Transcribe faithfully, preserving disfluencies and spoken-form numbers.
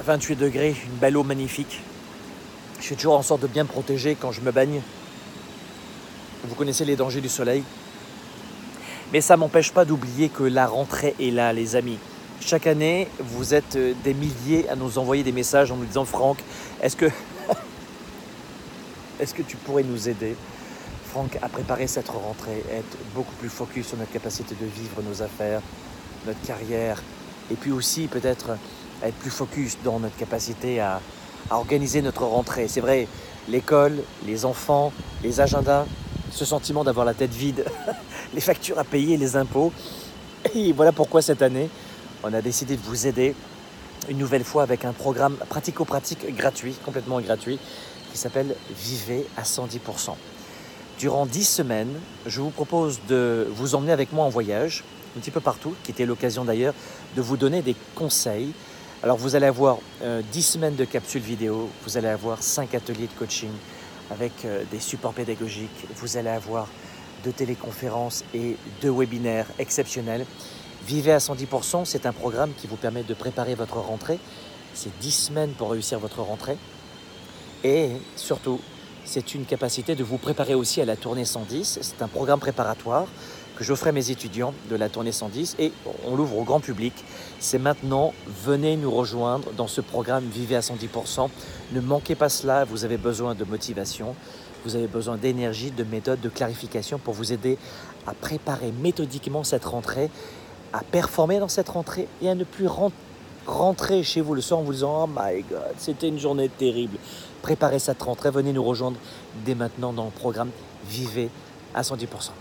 vingt-huit degrés, une belle eau magnifique. Je suis toujours en sorte de bien me protéger quand je me baigne. Vous connaissez les dangers du soleil. Mais ça ne m'empêche pas d'oublier que la rentrée est là, les amis. Chaque année, vous êtes des milliers à nous envoyer des messages en nous disant « Franck, est-ce que... est-ce que tu pourrais nous aider, Franck, à préparer cette rentrée, être beaucoup plus focus sur notre capacité de vivre nos affaires, notre carrière, et puis aussi peut-être être plus focus dans notre capacité à, à organiser notre rentrée. » C'est vrai, l'école, les enfants, les agendas, ce sentiment d'avoir la tête vide, les factures à payer, les impôts. Et voilà pourquoi cette année, on a décidé de vous aider une nouvelle fois avec un programme pratico-pratique gratuit, complètement gratuit, qui s'appelle « Vivez à cent dix pour cent ». Durant dix semaines, je vous propose de vous emmener avec moi en voyage, un petit peu partout, qui était l'occasion d'ailleurs de vous donner des conseils. Alors vous allez avoir euh, dix semaines de capsules vidéo, vous allez avoir cinq ateliers de coaching avec euh, des supports pédagogiques, vous allez avoir deux téléconférences et deux webinaires exceptionnels. Vivez à cent dix pour cent, c'est un programme qui vous permet de préparer votre rentrée. C'est dix semaines pour réussir votre rentrée. Et surtout, c'est une capacité de vous préparer aussi à la Tournée cent dix. C'est un programme préparatoire que j'offrais à mes étudiants de la Tournée cent dix et on l'ouvre au grand public. C'est maintenant, venez nous rejoindre dans ce programme Vivez à cent dix pour cent. Ne manquez pas cela, vous avez besoin de motivation, vous avez besoin d'énergie, de méthode, de clarification pour vous aider à préparer méthodiquement cette rentrée, à performer dans cette rentrée et à ne plus rentrer. Rentrez chez vous le soir en vous disant « Oh my God, c'était une journée terrible ». Préparez cette rentrée, venez nous rejoindre dès maintenant dans le programme « Vivez à cent dix pour cent ».